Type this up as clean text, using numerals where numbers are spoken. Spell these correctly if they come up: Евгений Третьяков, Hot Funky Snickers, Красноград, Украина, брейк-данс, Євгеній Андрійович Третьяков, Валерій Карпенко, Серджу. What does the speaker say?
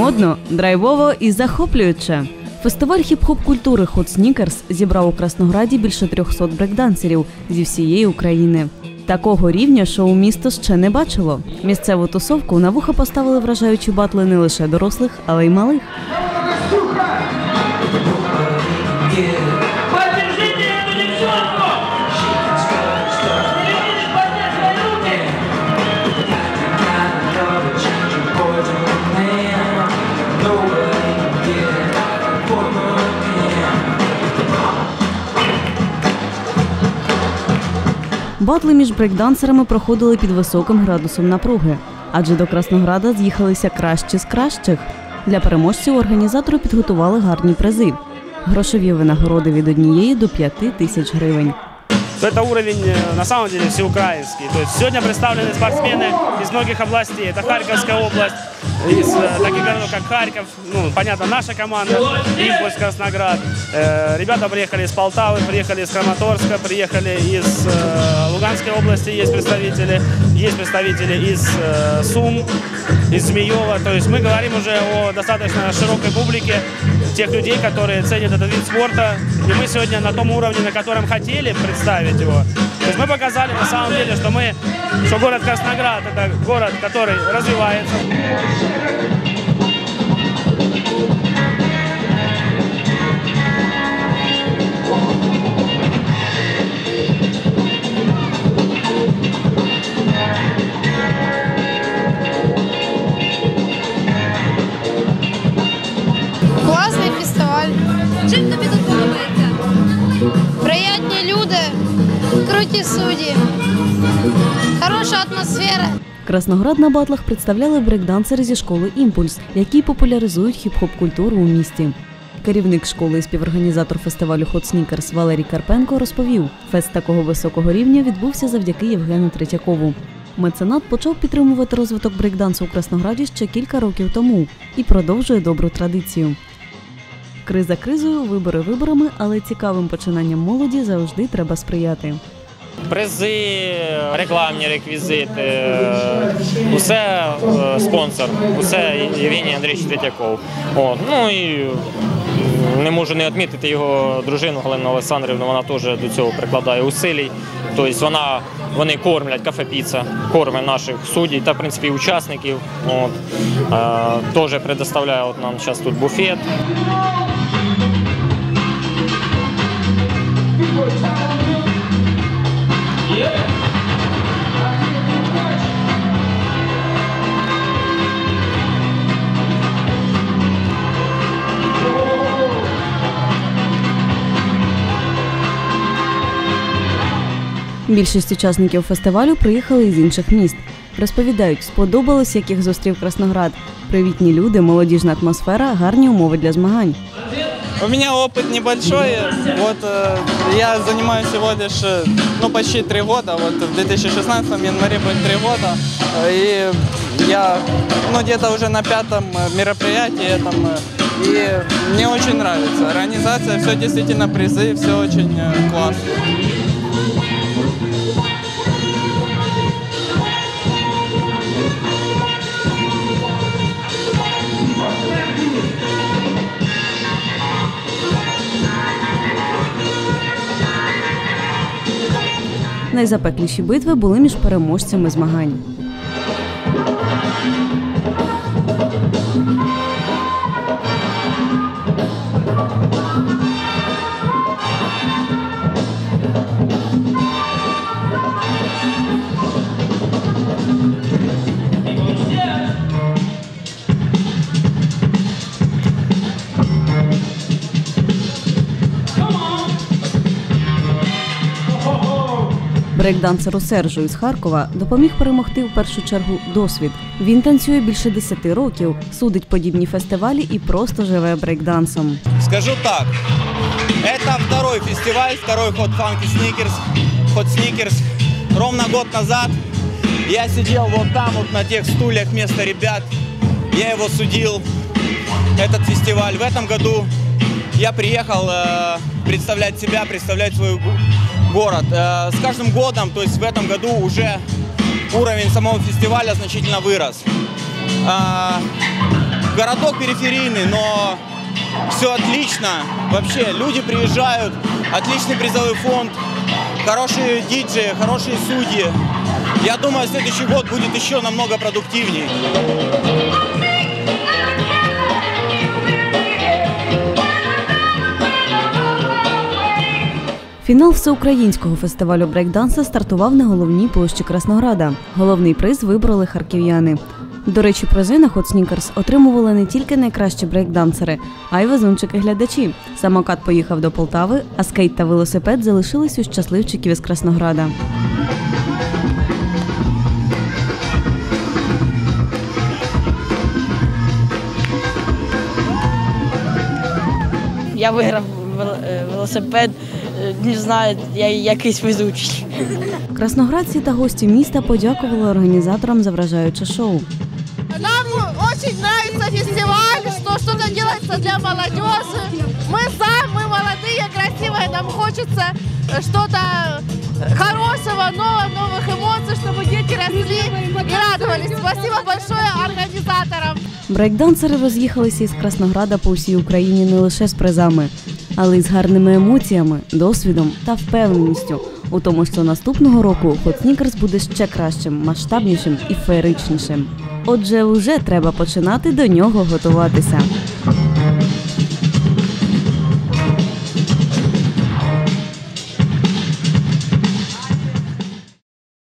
модно, драйвово і захоплююче. Фестиваль хіп-хоп-культури Hot Snickers зібрав у Краснограді більше 300 брейкдансерів зі всієї України. Такого рівня шоу місто ще не бачило. Місцеву тусовку на вуха поставили вражаючі батли не лише дорослих, але й малих. Батли між брейкдансерами проходили під високим градусом напруги, адже до Краснограда з'їхалися кращі з кращих. Для переможців організатори підготували гарні призи. Грошові винагороди від 1 до 5000 гривень. Це рівень, на самом деле, всеукраїнський. Тобто, сьогодні представлені спортсмени з багатьох областей. Це Харківська область, із таких городов, як Харків, ну, понятно, наша команда, Импульс, Красноград. Ребята приехали из Полтавы, приехали из Краматорска, приехали из Луганской области, есть представители из Сум, из Змеева. То есть мы говорим уже о достаточно широкой публике, тех людей, которые ценят этот вид спорта. И мы сегодня на том уровне, на котором хотели представить его. То есть мы показали на самом деле, что город Красноград – это город, который развивается. Классный фестиваль. Чем тобі тут подобається? Приятні люди, круті судді, хороша атмосфера. Красноград на батлах представляли брейкдансери зі школи «Імпульс», які популяризують хіп-хоп-культуру у місті. Керівник школи і співорганізатор фестивалю Hot Snickers Валерій Карпенко розповів, фест такого високого рівня відбувся завдяки Євгену Третьякову. Меценат почав підтримувати розвиток брейкдансу у Краснограді ще кілька років тому і продовжує добру традицію. Криза кризою, вибори виборами, але цікавим починанням молоді завжди треба сприяти. Призи, рекламні реквізити, усе спонсор, усе Євгеній Андрійович Третьяков. Ну і не можу не відмітити його дружину Галину Олександрівну, вона теж до цього прикладає усилій. Тобто вони кормлять, кафе-піца, кормить наших суддів та, в принципі, учасників. Теж предоставляє нам зараз тут буфет. Більшість учасників фестивалю приїхали із інших міст. Розповідають, сподобалось, як їх зустрів Красноград. Привітні люди, молодіжна атмосфера, гарні умови для змагань. У меня опыт небольшой, вот я занимаюсь всего лишь, почти 3 года, вот в 2016 январе будет 3 года, и я, где-то уже на 5-м мероприятии, и мне очень нравится, организация, все действительно призы, все очень классно. Найзапекліші битви були між переможцями змагань. Брейкдансеру Серджу із Харкова допоміг перемогти в першу чергу досвід. Він танцює більше 10 років, судить подібні фестивалі і просто живе брейкдансом. Скажу так, це другий фестиваль, другий Hot Funky Snickers, Hot Snickers. Ровно год назад я сидел вот там, вот на тех стульях вместо ребят. Я его судил, этот фестиваль. В этом году я приехал представлять себя, представлять свою город. С каждым годом, то есть в этом году уже уровень самого фестиваля значительно вырос. городок периферийный, но все отлично. Вообще, люди приезжают, отличный призовой фонд, хорошие диджеи, хорошие судьи. Я думаю, следующий год будет еще намного продуктивнее. Фінал всеукраїнського фестивалю брейкданса стартував на головній площі Краснограда. Головний приз вибрали харків'яни. До речі, призи на Hot Snickers отримували не тільки найкращі брейкдансери, а й везунчики-глядачі. Самокат поїхав до Полтави, а скейт та велосипед залишились у щасливчиків із Краснограда. Я виграв велосипед. Не знаю, я якийсь везучий. Красноградці та гості міста подякували організаторам за вражаюче шоу. Нам дуже подобається фестиваль, що щось робиться для молоді. Ми самі молоді, красиві, нам хочеться щось хорошого, нових емоцій, щоб діти росли і радувалися. Дякую велике організаторам. Брейкдансери роз'їхалися із Краснограда по всій Україні не лише з призами, але й з гарними емоціями, досвідом та впевненістю у тому, що наступного року Hot Snickers буде ще кращим, масштабнішим і феєричнішим. Отже, вже треба починати до нього готуватися.